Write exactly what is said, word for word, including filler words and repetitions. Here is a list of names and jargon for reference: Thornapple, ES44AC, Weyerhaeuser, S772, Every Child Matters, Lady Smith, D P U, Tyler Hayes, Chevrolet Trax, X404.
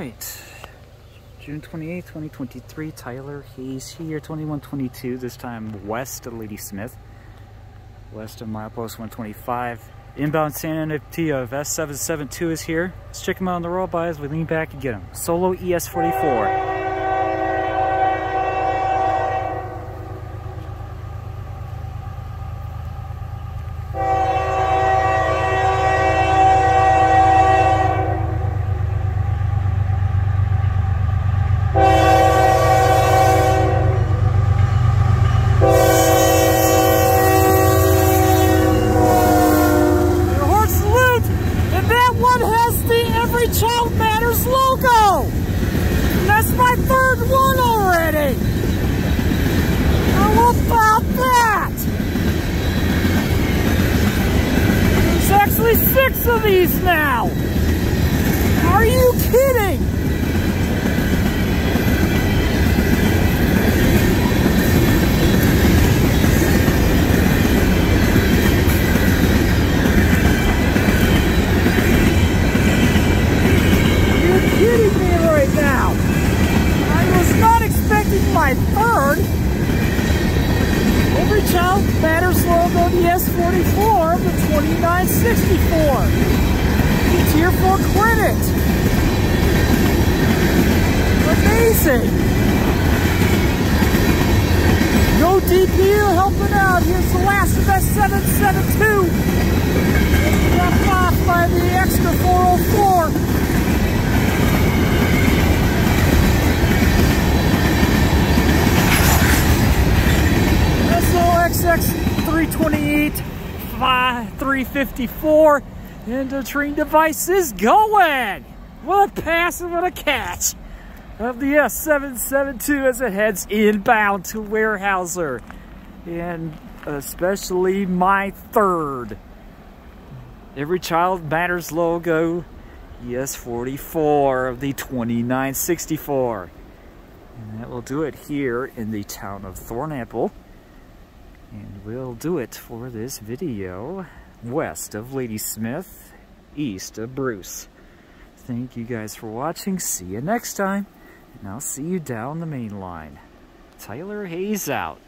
Alright, June twenty-eighth, twenty twenty-three, Tyler Hayes here, twenty-one twenty-two, this time west of Lady Smith, west of milepost one twenty-five. Inbound C N of S seven seven two is here. Let's check him out on the roll by as we lean back and get him. Solo E S forty-four. Every Child Matters logo! And that's my third one already! How about that? There's actually six of these now! Are you kidding? My third Every Child Matters logo E S forty-four of the twenty-nine sixty-four. It's here for credit. Amazing. No D P U helping out. Here's the last of S seven seven two. Dropped off by the extra four oh four. three twenty-eight, three fifty-four, and the train device is going! What a pass and what a catch of the S seven seven two as it heads inbound to Weyerhaeuser, and especially my third Every Child Matters logo E S forty-four of the twenty-nine sixty-four. And that will do it here in the town of Thornapple. And we'll do it for this video. West of Lady Smith, east of Bruce. Thank you guys for watching. See you next time. And I'll see you down the main line. Tyler Hayes out.